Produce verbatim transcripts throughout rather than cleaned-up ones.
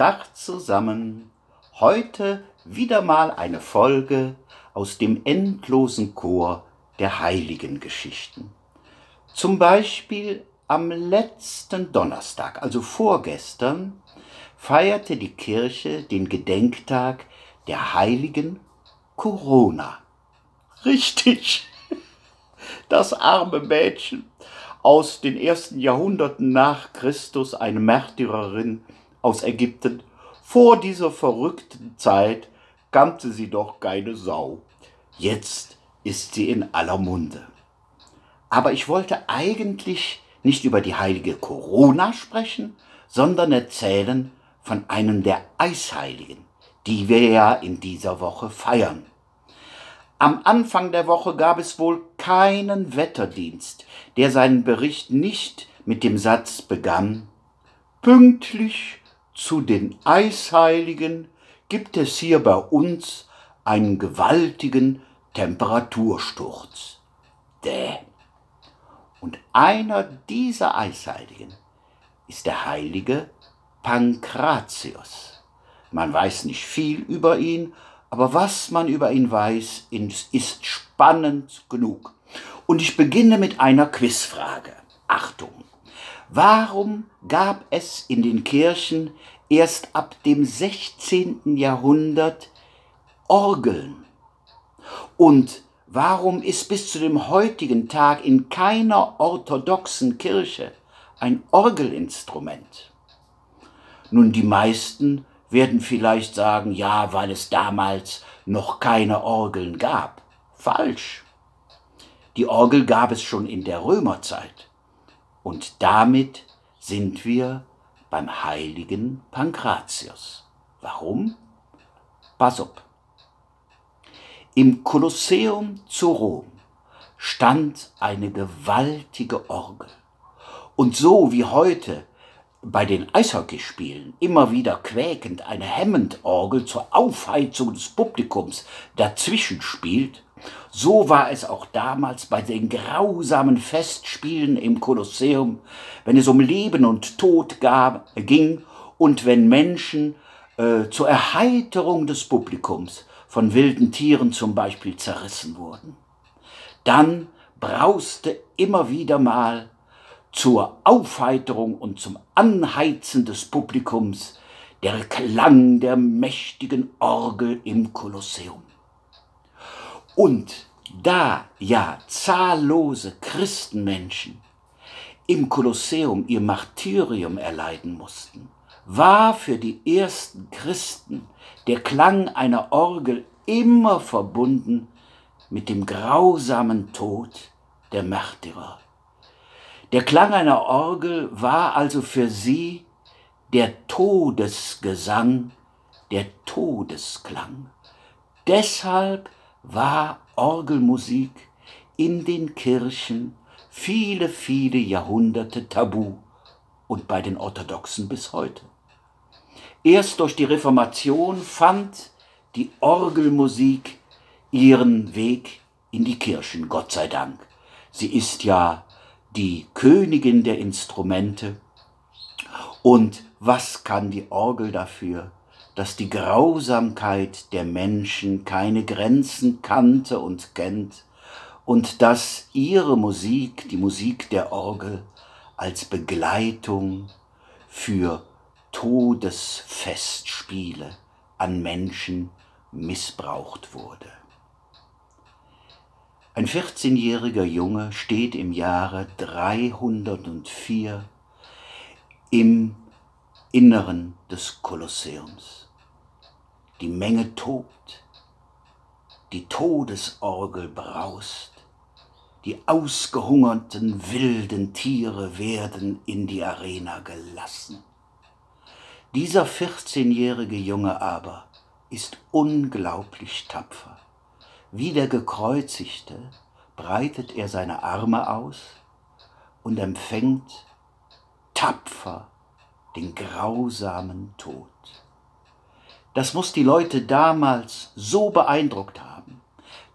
Tag zusammen, heute wieder mal eine Folge aus dem endlosen Chor der Heiligengeschichten. Zum Beispiel am letzten Donnerstag, also vorgestern, feierte die Kirche den Gedenktag der Heiligen Corona. Richtig, das arme Mädchen aus den ersten Jahrhunderten nach Christus, eine Märtyrerin aus Ägypten. Vor dieser verrückten Zeit kannte sie doch keine Sau. Jetzt ist sie in aller Munde. Aber ich wollte eigentlich nicht über die heilige Corona sprechen, sondern erzählen von einem der Eisheiligen, die wir ja in dieser Woche feiern. Am Anfang der Woche gab es wohl keinen Wetterdienst, der seinen Bericht nicht mit dem Satz begann: Pünktlich zu den Eisheiligen gibt es hier bei uns einen gewaltigen Temperatursturz. Däh. Und einer dieser Eisheiligen ist der heilige Pankratius. Man weiß nicht viel über ihn, aber was man über ihn weiß, ist spannend genug. Und ich beginne mit einer Quizfrage. Achtung! Warum gab es in den Kirchen erst ab dem sechzehnten Jahrhundert Orgeln? Und warum ist bis zu dem heutigen Tag in keiner orthodoxen Kirche ein Orgelinstrument? Nun, die meisten werden vielleicht sagen, ja, weil es damals noch keine Orgeln gab. Falsch. Die Orgel gab es schon in der Römerzeit. Und damit sind wir beim heiligen Pankratius. Warum? Pass auf. Im Kolosseum zu Rom stand eine gewaltige Orgel. Und so wie heute bei den Eishockeyspielen immer wieder quäkend eine Hammond-Orgel zur Aufheizung des Publikums dazwischen spielt, so war es auch damals bei den grausamen Festspielen im Kolosseum, wenn es um Leben und Tod gab, ging und wenn Menschen äh, zur Erheiterung des Publikums von wilden Tieren zum Beispiel zerrissen wurden. Dann brauste immer wieder mal zur Aufheiterung und zum Anheizen des Publikums der Klang der mächtigen Orgel im Kolosseum. Und da ja zahllose Christenmenschen im Kolosseum ihr Martyrium erleiden mussten, war für die ersten Christen der Klang einer Orgel immer verbunden mit dem grausamen Tod der Märtyrer. Der Klang einer Orgel war also für sie der Todesgesang, der Todesklang. Deshalb war Orgelmusik in den Kirchen viele, viele Jahrhunderte tabu und bei den Orthodoxen bis heute. Erst durch die Reformation fand die Orgelmusik ihren Weg in die Kirchen, Gott sei Dank. Sie ist ja die Königin der Instrumente. Und was kann die Orgel dafür, dass die Grausamkeit der Menschen keine Grenzen kannte und kennt und dass ihre Musik, die Musik der Orgel, als Begleitung für Todesfestspiele an Menschen missbraucht wurde. Ein vierzehnjähriger Junge steht im Jahre dreihundertvier im Inneren des Kolosseums. Die Menge tobt, die Todesorgel braust, die ausgehungerten wilden Tiere werden in die Arena gelassen. Dieser vierzehnjährige Junge aber ist unglaublich tapfer. Wie der Gekreuzigte breitet er seine Arme aus und empfängt tapfer den grausamen Tod. Das muss die Leute damals so beeindruckt haben,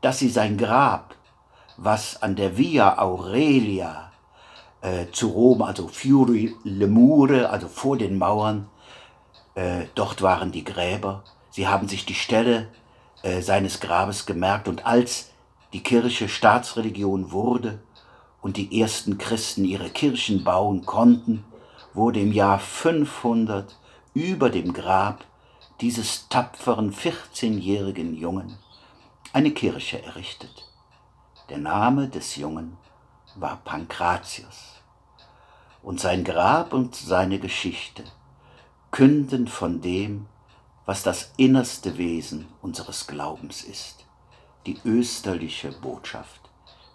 dass sie sein Grab, was an der Via Aurelia äh, zu Rom, also Fiori Lemure, also vor den Mauern, äh, dort waren die Gräber. Sie haben sich die Stelle äh, seines Grabes gemerkt. Und als die Kirche Staatsreligion wurde und die ersten Christen ihre Kirchen bauen konnten, wurde im Jahr fünfhundert über dem Grab dieses tapferen vierzehnjährigen Jungen eine Kirche errichtet. Der Name des Jungen war Pankratius. Und sein Grab und seine Geschichte künden von dem, was das innerste Wesen unseres Glaubens ist, die österliche Botschaft,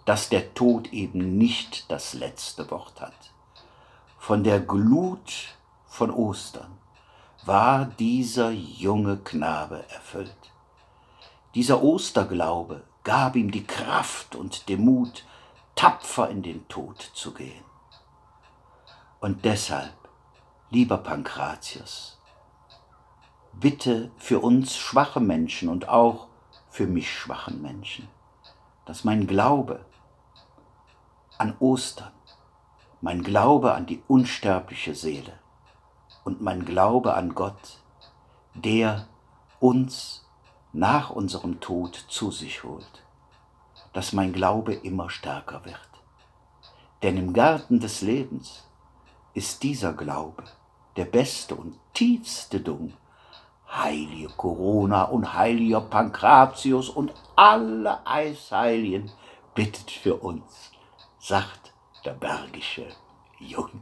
dass der Tod eben nicht das letzte Wort hat. Von der Glut von Ostern war dieser junge Knabe erfüllt. Dieser Osterglaube gab ihm die Kraft und den Mut, tapfer in den Tod zu gehen. Und deshalb, lieber Pankratius, bitte für uns schwache Menschen und auch für mich schwachen Menschen, dass mein Glaube an Ostern, mein Glaube an die unsterbliche Seele und mein Glaube an Gott, der uns nach unserem Tod zu sich holt, dass mein Glaube immer stärker wird. Denn im Garten des Lebens ist dieser Glaube der beste und tiefste Dung. Heilige Corona und heiliger Pankratius und alle Eisheiligen bittet für uns, sagt der bergische Jung.